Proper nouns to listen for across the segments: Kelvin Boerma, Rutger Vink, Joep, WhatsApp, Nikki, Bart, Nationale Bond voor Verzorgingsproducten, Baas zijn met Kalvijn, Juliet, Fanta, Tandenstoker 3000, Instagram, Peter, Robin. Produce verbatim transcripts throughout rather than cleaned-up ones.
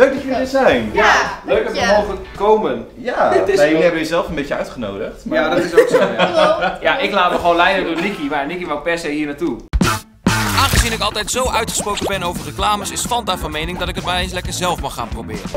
Leuk dat jullie er zijn. Ja. Leuk dat we ja. mogen komen. Ja, jullie hebben jezelf een beetje uitgenodigd. Maar... ja, dat is ook zo. Ja, ja, ik laat me gewoon leiden door Nikki, maar Nikki wou per se hier naartoe. Aangezien ik altijd zo uitgesproken ben over reclames, is Fanta van mening dat ik het maar eens lekker zelf mag gaan proberen.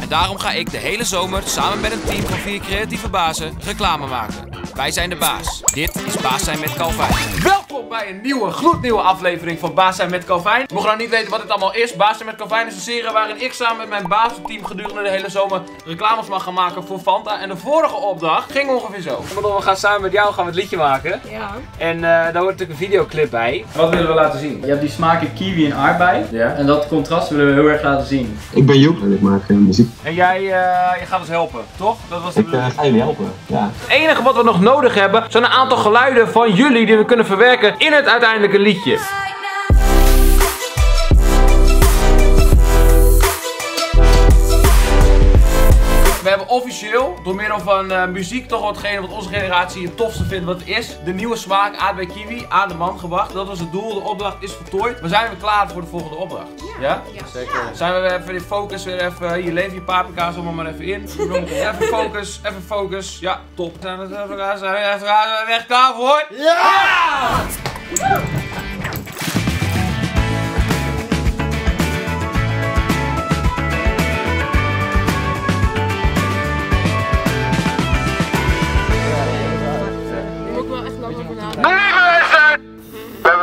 En daarom ga ik de hele zomer samen met een team van vier creatieve bazen reclame maken. Wij zijn de baas. Dit is Baas zijn met Kalvijn. Welkom bij een nieuwe, gloednieuwe aflevering van Baas zijn met Kalvijn. Mocht je nou niet weten wat het allemaal is, Baas zijn met Kalvijn is een serie waarin ik samen met mijn baasteam gedurende de hele zomer reclames mag gaan maken voor Fanta. En de vorige opdracht ging ongeveer zo. We gaan samen met jou gaan we het liedje maken. Ja. En uh, daar hoort natuurlijk een videoclip bij. Wat willen we laten zien? Je hebt die smaken kiwi en aardbei, ja. En dat contrast willen we heel erg laten zien. Ik ben Joep en ik maak uh, muziek. En jij uh, je gaat ons helpen, toch? Dat was de ik uh, ga jullie helpen, ja. Het enige wat we nog nodig hebben zijn een aantal geluiden van jullie die we kunnen verwerken in het uiteindelijke liedje. We hebben officieel, door middel van uh, muziek, toch watgene wat onze generatie het tofste vindt wat het is. De nieuwe smaak aardbei kiwi aan de man gebracht. Dat was het doel, de opdracht is voltooid. Maar zijn we klaar voor de volgende opdracht? Ja? Ja? Ja. Zeker. Ja. Zijn we even in focus, weer even, hier leef je paprika's allemaal maar even in. Even focus, even focus. Ja, top. Zijn we echt klaar voor? Ja! Ja!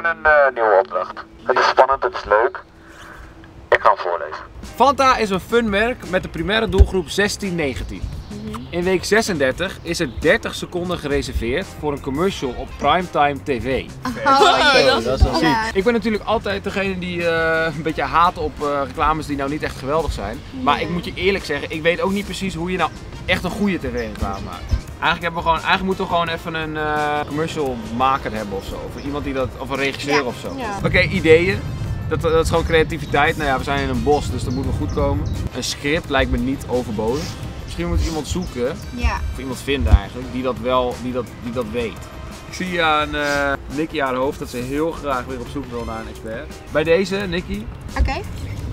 Een nieuwe opdracht. Het is spannend, het is leuk. Ik ga hem voorlezen. Fanta is een funmerk met de primaire doelgroep zestien negentien. Mm-hmm. In week zesendertig is er dertig seconden gereserveerd voor een commercial op primetime tv. Oh, oh, dat is wel ziek. Ja. Ik ben natuurlijk altijd degene die uh, een beetje haat op uh, reclames die nou niet echt geweldig zijn. Mm. Maar ik moet je eerlijk zeggen, ik weet ook niet precies hoe je nou echt een goede tv-reclame maakt. Eigenlijk, hebben we gewoon, eigenlijk moeten we gewoon even een uh, commercial maker hebben ofzo. Of iemand die dat, of een regisseur, ja, ofzo. Ja. Oké, okay, ideeën. Dat, dat is gewoon creativiteit. Nou ja, we zijn in een bos, dus dat moet wel goed komen. Een script lijkt me niet overbodig. Misschien moet iemand zoeken, ja, of iemand vinden eigenlijk, die dat wel, die dat, die dat weet. Ik zie aan uh, Nikki haar hoofd dat ze heel graag weer op zoek wil naar een expert. Bij deze, Nikki. Oké. Okay.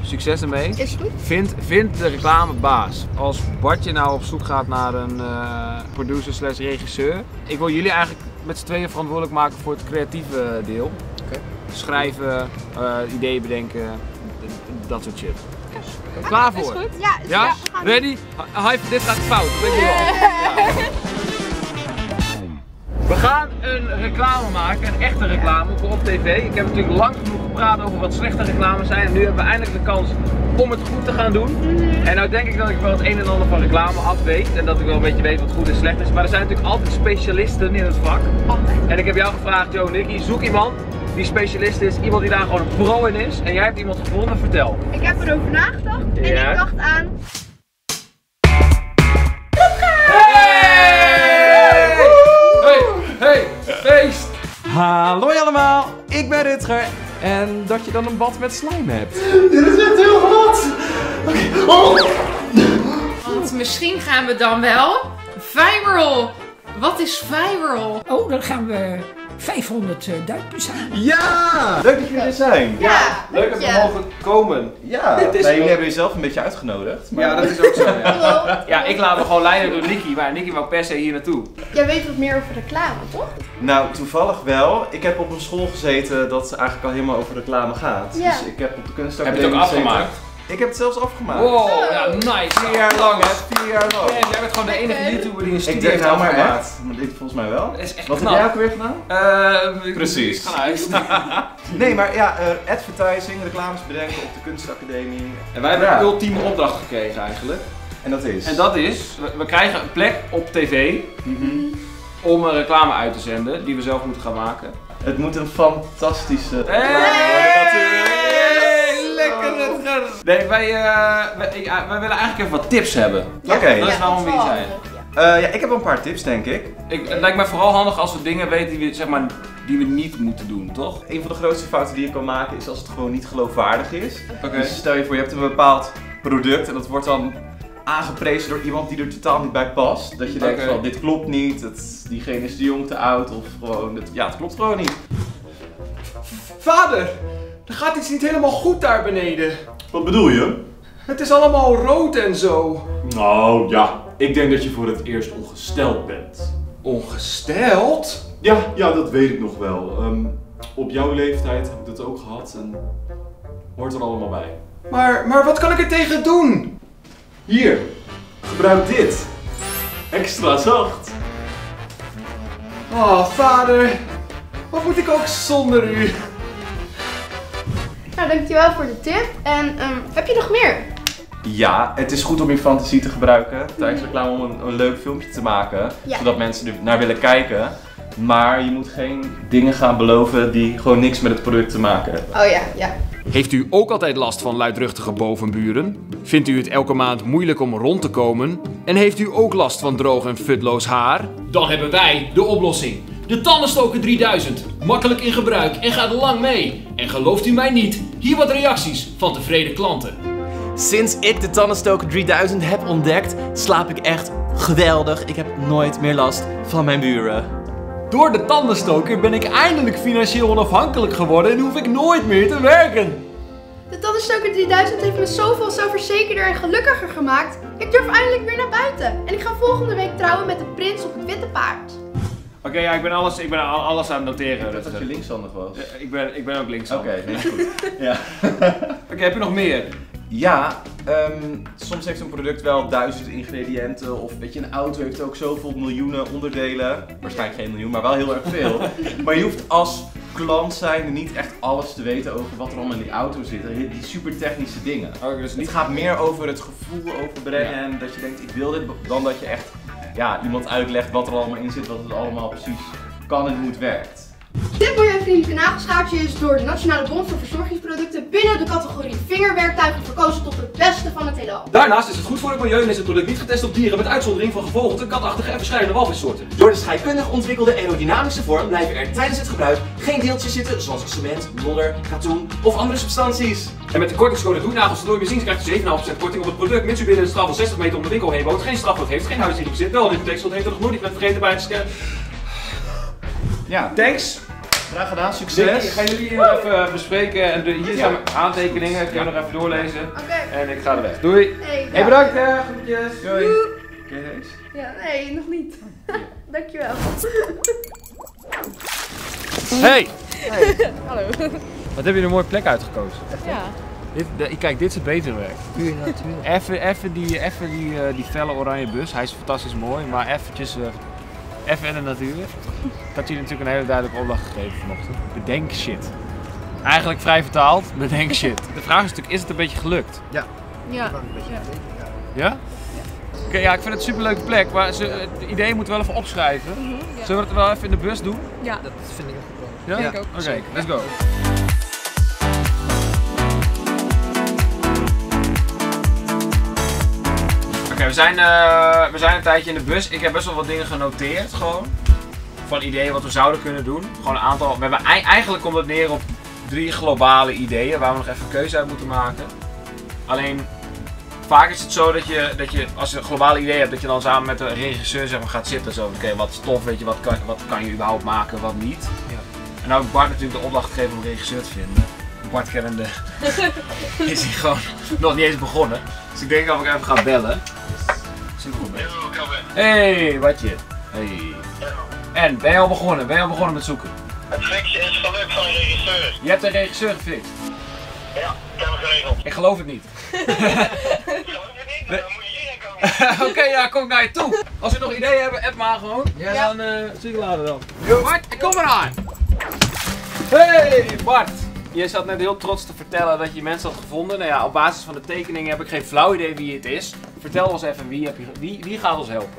Succes ermee. Is goed. Vind, vind de reclamebaas. Als Bartje nou op zoek gaat naar een uh, producer slash regisseur. Ik wil jullie eigenlijk met z'n tweeën verantwoordelijk maken voor het creatieve deel. Okay. Schrijven, uh, ideeën bedenken, dat soort shit. Okay. Klaar ah, voor? Is goed. Ja, is ja? ja we gaan ready? Hype, dit gaat fout. Weet je wel. We gaan een reclame maken, een echte reclame op tv. Ik heb natuurlijk lang genoeg gepraat over wat slechte reclames zijn en nu hebben we eindelijk de kans om het goed te gaan doen. Mm-hmm. En nou denk ik dat ik wel het een en ander van reclame af weet en dat ik wel een beetje weet wat goed en slecht is. Maar er zijn natuurlijk altijd specialisten in het vak. Altijd. En ik heb jou gevraagd, Jo, Nikki, zoek iemand die specialist is, iemand die daar gewoon een pro in is. En jij hebt iemand gevonden, vertel. Ik heb erover nagedacht en ja. ik dacht aan... Hallo allemaal, ik ben Rutger en dat je dan een bad met slime hebt. Dit is echt heel hot! Okay. Oh. Want misschien gaan we dan wel viral. Wat is viral? Oh, dan gaan we vijfhonderd uh, duimpjes aan. Ja! Leuk dat jullie er zijn. Ja. Leuk dat we mogen komen. Ja, nee, jullie hebben jezelf een beetje uitgenodigd. Maar... ja, dat is ook zo. Ja, ja, ik laat me gewoon leiden door Nikki, maar Nikki wou per se hier naartoe. Jij weet wat meer over reclame, toch? Nou, toevallig wel. Ik heb op een school gezeten dat eigenlijk al helemaal over reclame gaat. Ja. Dus ik heb op de kunstacademie. Heb je het ook afgemaakt? Gezeten. Ik heb het zelfs afgemaakt. Wow, ja, nice. Vier jaar lang, hè? Vier jaar lang. Jij bent gewoon de enige YouTuber die een studie heeft afgemaakt. Ik denk nou maar echt, maar dit volgens mij wel. Is echt wat knap. Heb jij ook weer gedaan? Uh, Precies. Ga naar huis. Nee, maar ja, uh, advertising, reclames bedenken op de kunstacademie. En wij hebben ja. een ultieme opdracht gekregen eigenlijk. En dat is? En dat is, we, we krijgen een plek op tv mm-hmm. om een reclame uit te zenden die we zelf moeten gaan maken. Het moet een fantastische hey! Reclame natuurlijk. Nee, wij, uh, wij, uh, wij willen eigenlijk even wat tips hebben. Ja, oké. Okay. Dat is nou een beetje zijn. Ja. Uh, ja, ik heb wel een paar tips, denk ik. ik. Het lijkt mij vooral handig als we dingen weten die we, zeg maar, die we niet moeten doen, toch? Een van de grootste fouten die je kan maken is als het gewoon niet geloofwaardig is. Okay. Dus stel je voor, je hebt een bepaald product en dat wordt dan aangeprezen door iemand die er totaal niet bij past. Dat je denkt okay. van, dit klopt niet, het, diegene is te jong, te oud of gewoon, het, ja, het klopt gewoon niet. Vader! Er gaat iets niet helemaal goed daar beneden. Wat bedoel je? Het is allemaal rood en zo. Nou ja, ik denk dat je voor het eerst ongesteld bent. Ongesteld? Ja, ja, dat weet ik nog wel. Um, op jouw leeftijd heb ik dat ook gehad en hoort er allemaal bij. Maar, maar wat kan ik er tegen doen? Hier, gebruik dit. Extra zacht. Oh, vader. Wat moet ik ook zonder u? Nou, dankjewel voor de tip. En um, heb je nog meer? Ja, het is goed om je fantasie te gebruiken tijdens reclame om een, een leuk filmpje te maken. Ja. Zodat mensen er naar willen kijken. Maar je moet geen dingen gaan beloven die gewoon niks met het product te maken hebben. Oh ja, ja. Heeft u ook altijd last van luidruchtige bovenburen? Vindt u het elke maand moeilijk om rond te komen? En heeft u ook last van droog en futloos haar? Dan hebben wij de oplossing. De Tandenstoker drieduizend. Makkelijk in gebruik en gaat lang mee. En gelooft u mij niet, hier wat reacties van tevreden klanten. Sinds ik de Tandenstoker drieduizend heb ontdekt, slaap ik echt geweldig. Ik heb nooit meer last van mijn buren. Door de Tandenstoker ben ik eindelijk financieel onafhankelijk geworden en hoef ik nooit meer te werken. De Tandenstoker drieduizend heeft me zoveel zelfverzekerder en gelukkiger gemaakt. Ik durf eindelijk weer naar buiten. En ik ga volgende week trouwen met de prins op het witte paard. Oké, okay, ja, ik ben alles, ik ben alles aan het noteren. Ik dacht dat je linkshandig was. Ja, ik, ben, ik ben ook linkshandig. Oké, okay, goed. Ja. Oké, okay, heb je nog meer? Ja, um, soms heeft een product wel duizend ingrediënten of weet je, een auto heeft ook zoveel miljoenen onderdelen. Waarschijnlijk geen miljoen, maar wel heel erg veel. Maar je hoeft als klant zijnde niet echt alles te weten over wat er allemaal in die auto zit. Die super technische dingen. Oh, dus niet... Het gaat meer over het gevoel overbrengen en ja, dat je denkt ik wil dit, dan dat je echt ja, iemand uitlegt wat er allemaal in zit, wat het allemaal precies kan en hoe het werkt. Dit milieuvriendelijke nagelschaartje is door de Nationale Bond voor Verzorgingsproducten binnen de categorie vingerwerktuigen verkozen tot het beste van het heelal. Daarnaast is het goed voor het milieu en is het product niet getest op dieren met uitzondering van gevogelte, katachtige en verschillende walvissoorten. Door de scheikundig ontwikkelde aerodynamische vorm blijven er tijdens het gebruik geen deeltjes zitten zoals cement, modder, katoen of andere substanties. En met de kortingscode DOENAGELS te nooit meer zien krijgt u zeven komma vijf procent korting op het product, mits u binnen een straal van zestig meter om de winkel heen woont, geen strafblad heeft, geen huis in bezit, wel een tekst, want heeft er nog nooit iemand vergeten bij te scannen. Ja. Thanks. Graag gedaan, succes. Ik ga jullie hier even bespreken en hier zijn mijn aantekeningen, ik kan nog even doorlezen. Okay. En ik ga er weg. Doei. Hey, hey bedankt, hè. Groetjes. Doei. Oké, okay, thanks. Ja, nee, nog niet. Dankjewel. Hey. Hey. Hallo. Wat heb je een mooie plek uitgekozen? Ja. Dit, kijk, dit is het betere werk. Puur natuur. Even, even, die, even die, uh, die felle oranje bus, hij is fantastisch mooi, maar eventjes... Uh, Even in de natuur. Ik had jullie natuurlijk een hele duidelijke opdracht gegeven vanochtend. Bedenk shit. Eigenlijk vrij vertaald, bedenk shit. De vraag is natuurlijk, is het een beetje gelukt? Ja. Ja? Ja? Ja? Oké, okay, ja, ik vind het een superleuke plek, maar ze, het idee moet wel even opschrijven. Mm-hmm, ja. Zullen we het wel even in de bus doen? Ja, dat vind ik een goed plan. Ja? Ja. Oké, okay, let's go. We zijn, uh, we zijn een tijdje in de bus. Ik heb best wel wat dingen genoteerd gewoon. Van ideeën wat we zouden kunnen doen. Gewoon een aantal. We hebben eigenlijk komt het neer op drie globale ideeën waar we nog even keuze uit moeten maken. Alleen vaak is het zo dat je, dat je als je een globale idee hebt, dat je dan samen met de regisseur zeg maar, gaat zitten. Zo, oké, okay, wat is tof, weet je, wat kan, wat kan je überhaupt maken, wat niet. Ja. En nou heb Bart natuurlijk de opdracht gegeven om een regisseur te vinden. Bart kennende is hij gewoon nog niet eens begonnen. Dus ik denk dat ik even ga bellen. Hey, watje. Hey. En, ben je al begonnen? Ben je al begonnen met zoeken? Het fixen is gelukt van de regisseur. Je hebt een regisseur gefixt? Ja, ik heb het geregeld. Ik geloof het niet. Ik geloof het niet, maar dan moet je hierheen komen. Oké, okay, ja, kom ik naar je toe. Als we nog ideeën hebben, app maar gewoon. Ja, ja. Dan uh, zie ik later dan. Bart, kom maar aan. Hey, Bart. Je zat net heel trots te vertellen dat je mensen had gevonden. Nou ja, op basis van de tekeningen heb ik geen flauw idee wie het is. Vertel ons even, wie, heb je, wie, wie gaat ons helpen?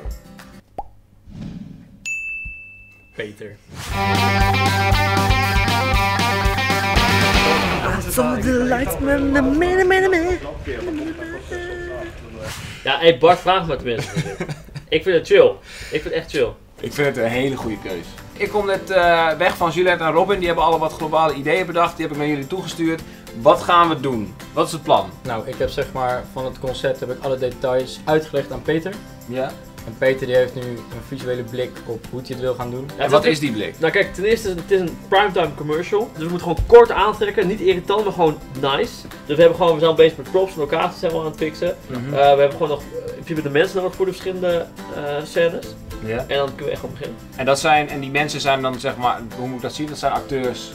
Peter. Ja, hey Bart, vraag maar tenminste. Ik vind het chill. Ik vind het echt chill. Ik vind het een hele goede keus. Ik kom net uh, weg van Juliet en Robin, die hebben alle wat globale ideeën bedacht, die heb ik naar jullie toegestuurd. Wat gaan we doen? Wat is het plan? Nou, ik heb zeg maar van het concept heb ik alle details uitgelegd aan Peter. Ja. En Peter die heeft nu een visuele blik op hoe hij het wil gaan doen. Ja, en wat is die blik? Nou kijk, ten eerste is het, het is een primetime commercial. Dus we moeten gewoon kort aantrekken. Niet irritant, maar gewoon nice. Dus we hebben gewoon, we zijn bezig met props en locaties zijn we aan het fixen. Mm-hmm. uh, we hebben gewoon nog in principe de mensen nodig voor de verschillende uh, scènes. Yeah. En dan kunnen we echt gewoon beginnen. En dat zijn, en die mensen zijn dan zeg maar, hoe moet ik dat zien? Dat zijn acteurs.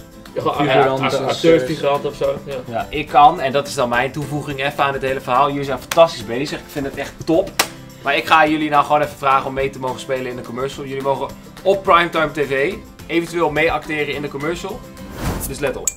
Acteurs, figuranten of zo. Ja. Ja, ik kan, en dat is dan mijn toevoeging even aan het hele verhaal. Jullie zijn fantastisch bezig, ik vind het echt top. Maar ik ga jullie nou gewoon even vragen om mee te mogen spelen in de commercial. Jullie mogen op Primetime T V eventueel mee acteren in de commercial. Dus let op.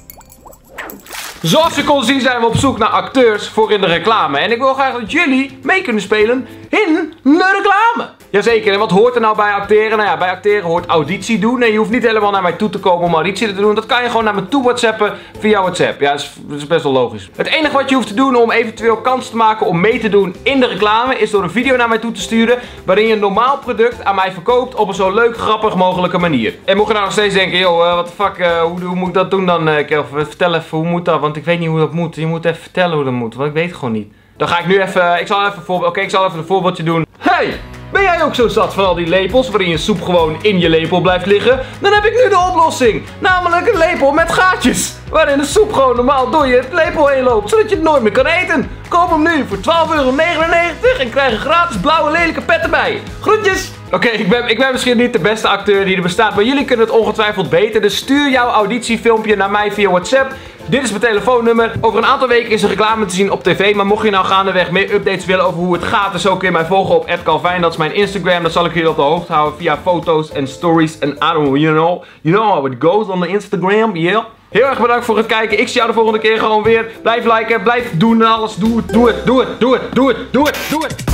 Zoals je kon zien zijn we op zoek naar acteurs voor in de reclame. En ik wil graag dat jullie mee kunnen spelen in de reclame. Jazeker, en wat hoort er nou bij acteren? Nou ja, bij acteren hoort auditie doen. En je hoeft niet helemaal naar mij toe te komen om auditie te doen. Dat kan je gewoon naar me toe whatsappen via WhatsApp. Ja, dat is, dat is best wel logisch. Het enige wat je hoeft te doen om eventueel kans te maken om mee te doen in de reclame is door een video naar mij toe te sturen waarin je een normaal product aan mij verkoopt op een zo leuk, grappig mogelijke manier. En mocht je nou nog steeds denken, joh, uh, what the fuck, uh, hoe, hoe moet ik dat doen dan, uh, Kelvin? Vertel even, hoe moet dat? Want ik weet niet hoe dat moet. Je moet even vertellen hoe dat moet, want ik weet het gewoon niet. Dan ga ik nu even, ik zal even, oké, okay, ik zal even een voorbeeldje doen. Hey! Ben jij ook zo zat van al die lepels waarin je soep gewoon in je lepel blijft liggen? Dan heb ik nu de oplossing. Namelijk een lepel met gaatjes. Waarin de soep gewoon normaal door je lepel heen loopt. Zodat je het nooit meer kan eten. Koop hem nu voor twaalf euro negenennegentig en krijg een gratis blauwe lelijke pet erbij. Groetjes! Oké, okay, ik, ben, ik ben misschien niet de beste acteur die er bestaat. Maar jullie kunnen het ongetwijfeld beter. Dus stuur jouw auditiefilmpje naar mij via WhatsApp. Dit is mijn telefoonnummer. Over een aantal weken is er reclame te zien op tv. Maar mocht je nou gaandeweg meer updates willen over hoe het gaat, dus zo kun je mij volgen op at kalvijn. Dat is mijn Instagram. Dan zal ik jullie op de hoogte houden via foto's en stories. En I don't know, you know, you know how it goes on the Instagram, yeah. Heel erg bedankt voor het kijken. Ik zie jou de volgende keer gewoon weer. Blijf liken, blijf doen en alles. Doe het, doe het, doe het, doe het, doe het, doe het, doe het.